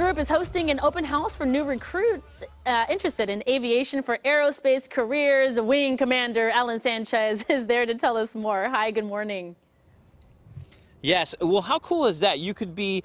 group is hosting an open house for new recruits interested in aviation for aerospace careers. Wing Commander Alan Sanchez is there to tell us more. Hi, good morning. Yes. Well, how cool is that? You could be,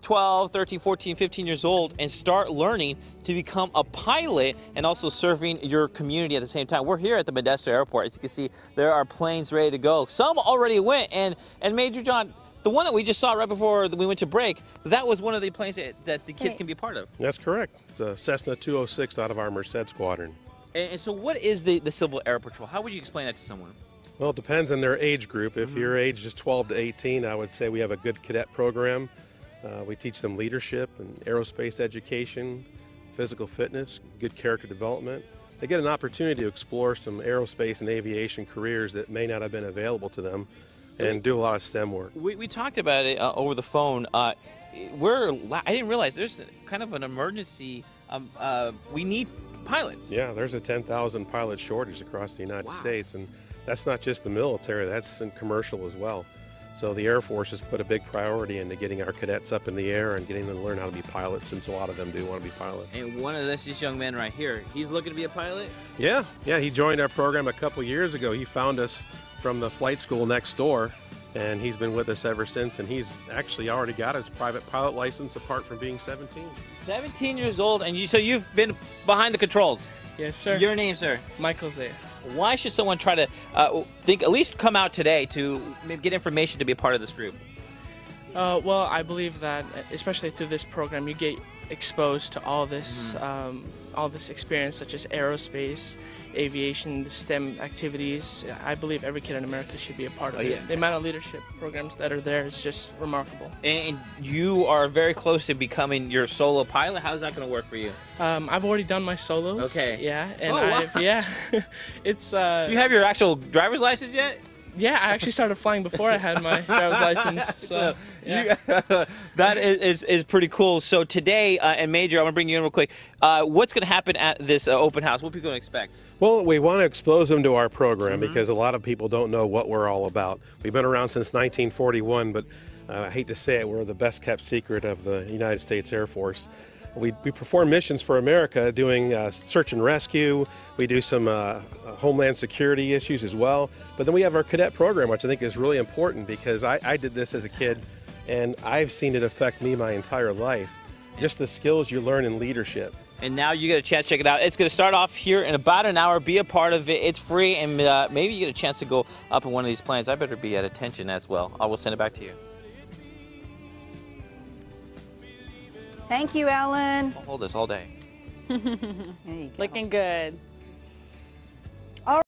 12, 13, 14, 15 years old and start learning to become a pilot and also serving your community at the same time. We're here at the Modesto Airport. As you can see, there are planes ready to go. Some already went. And Major John, the one that we just saw right before we went to break, that was one of the planes that the kid can be part of. That's correct. It's a Cessna 206 out of our Merced squadron. And so what is the Civil Air Patrol? How would you explain that to someone? Well, it depends on their age group. If your age is 12 to 18, I would say we have a good cadet program. We teach them leadership and aerospace education, physical fitness, good character development. They get an opportunity to explore some aerospace and aviation careers that may not have been available to them and do a lot of STEM work. We talked about it over the phone. I didn't realize there's kind of an emergency. We need pilots. Yeah, there's a 10,000 pilot shortage across the United States. And that's not just the military, that's in commercial as well. So the Air Force has put a big priority into getting our cadets up in the air and getting them to learn how to be pilots, since a lot of them do want to be pilots. And one of this young man right here, he's looking to be a pilot? Yeah, he joined our program a couple years ago. He found us from the flight school next door, and he's been with us ever since, and he's actually already got his private pilot license apart from being 17. 17 years old, and so you've been behind the controls? Yes, sir. Your name, sir? Michael Zay. Why should someone try to at least come out today to get information to be a part of this group? Well, I believe that, especially through this program, you get exposed to all this experience, such as aerospace, aviation, the STEM activities. I believe every kid in America should be a part of it. Yeah. The amount of leadership programs that are there is just remarkable. And you are very close to becoming your solo pilot. How's that going to work for you? I've already done my solos. Okay. Yeah. And it's. Do you have your actual driver's license yet? Yeah, I actually started flying before I had my driver's license. So yeah. That is pretty cool. So today, and Major, I'm going to bring you in real quick. What's going to happen at this open house? What are people going to expect? Well, we want to expose them to our program because a lot of people don't know what we're all about. We've been around since 1941, but I hate to say it, we're the best kept secret of the United States Air Force. We perform missions for America, doing search and rescue. We do some homeland security issues as well. But then we have our cadet program, which I think is really important, because I did this as a kid, and I've seen it affect me my entire life. Just the skills you learn in leadership. And now you get a chance to check it out. It's going to start off here in about an hour. Be a part of it. It's free, and maybe you get a chance to go up in one of these planes. I better be at attention as well. I will send it back to you. Thank you, Alan. I'll hold this all day. There you go. Looking good.